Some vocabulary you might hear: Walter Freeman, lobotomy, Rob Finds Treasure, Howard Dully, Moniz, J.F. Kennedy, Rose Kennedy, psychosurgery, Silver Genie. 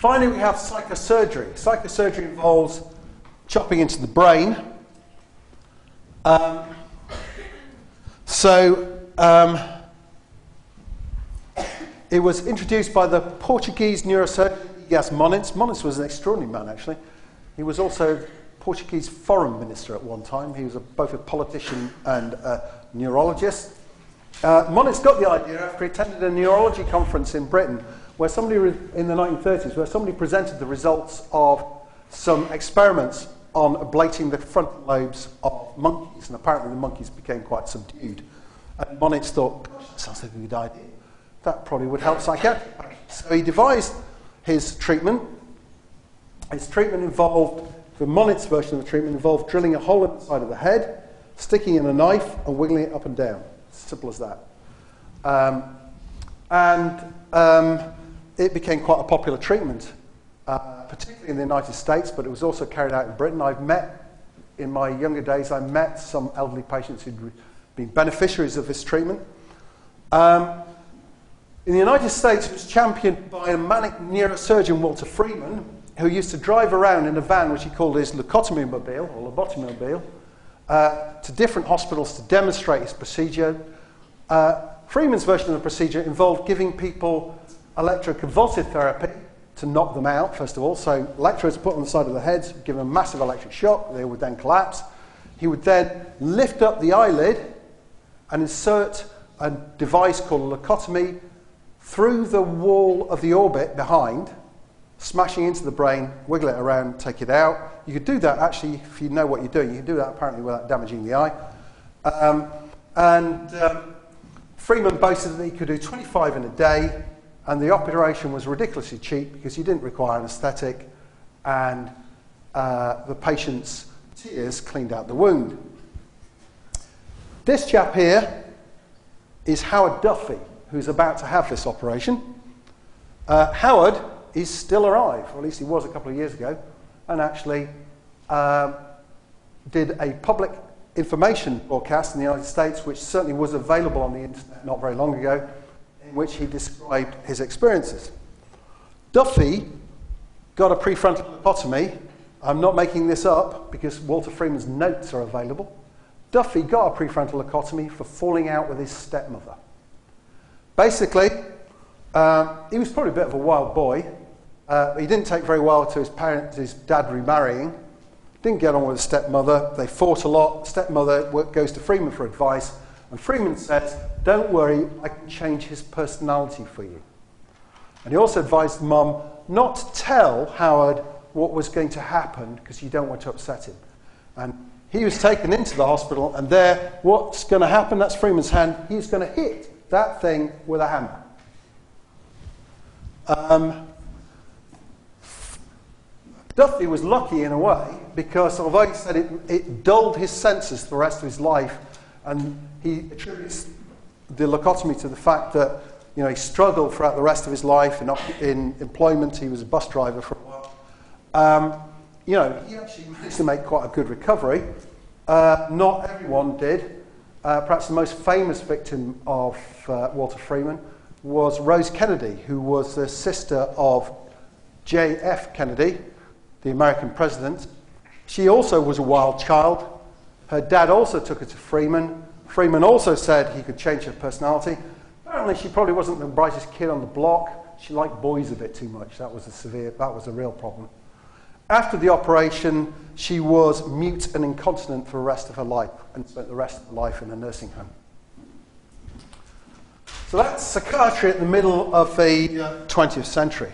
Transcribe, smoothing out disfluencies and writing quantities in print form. Finally, we have psychosurgery. Psychosurgery involves chopping into the brain. It was introduced by the Portuguese neurosurgeon Moniz. Moniz was an extraordinary man, actually. He was also Portuguese foreign minister at one time. He was both a politician and a neurologist. Moniz got the idea after he attended a neurology conference in Britain where somebody in the 1930s, where somebody presented the results of some experiments on ablating the frontal lobes of monkeys, and apparently the monkeys became quite subdued. And Moniz thought, that sounds like a good idea. That probably would help psychiatry. So he devised his treatment. His treatment involved, the Moniz version of the treatment involved drilling a hole in the side of the head, sticking in a knife, and wiggling it up and down. Simple as that. It became quite a popular treatment, particularly in the United States, but it was also carried out in Britain. In my younger days, I met some elderly patients who'd been beneficiaries of this treatment. In the United States, it was championed by a manic neurosurgeon, Walter Freeman, who used to drive around in a van, which he called his lobotomy mobile, or lobotomy mobile, to different hospitals to demonstrate his procedure. Freeman's version of the procedure involved giving people electroconvulsive therapy to knock them out, first of all. So electrodes put on the side of the heads, give them a massive electric shock, they would then collapse. He would then lift up the eyelid and insert a device called a lobotomy through the wall of the orbit behind, smashing into the brain, wiggle it around, take it out. You could do that, actually, if you know what you're doing. You can do that, apparently, without damaging the eye. Freeman boasted that he could do 25 in a day, and the operation was ridiculously cheap because he didn't require anesthetic, and the patient's tears cleaned out the wound. This chap here is Howard Dully, who's about to have this operation. Howard is still alive, or at least he was a couple of years ago, and actually did a public information broadcast in the United States, which certainly was available on the internet not very long ago, in which he described his experiences. Dully got a prefrontal lobotomy. I'm not making this up because Walter Freeman's notes are available. Dully got a prefrontal lobotomy for falling out with his stepmother. Basically, he was probably a bit of a wild boy. He didn't take very well to his dad remarrying. Didn't get on with his stepmother. They fought a lot. Stepmother goes to Freeman for advice. And Freeman says, don't worry, I can change his personality for you. And he also advised Mum not to tell Howard what was going to happen because you don't want to upset him. And he was taken into the hospital, and there, what's going to happen? That's Freeman's hand. He's going to hit that thing with a hammer. Dully was lucky in a way because, although he said it dulled his senses for the rest of his life, and he attributes the lobotomy to the fact that he struggled throughout the rest of his life in employment. He was a bus driver for a while. He actually managed to make quite a good recovery. Not everyone did. Perhaps the most famous victim of Walter Freeman was Rose Kennedy, who was the sister of J.F. Kennedy, the American president. She also was a wild child. Her dad also took her to Freeman. Freeman also said he could change her personality. Apparently, she probably wasn't the brightest kid on the block. She liked boys a bit too much. That was a real problem. After the operation, she was mute and incontinent for the rest of her life, and spent the rest of her life in a nursing home. So that's psychiatry at the middle of the 20th century.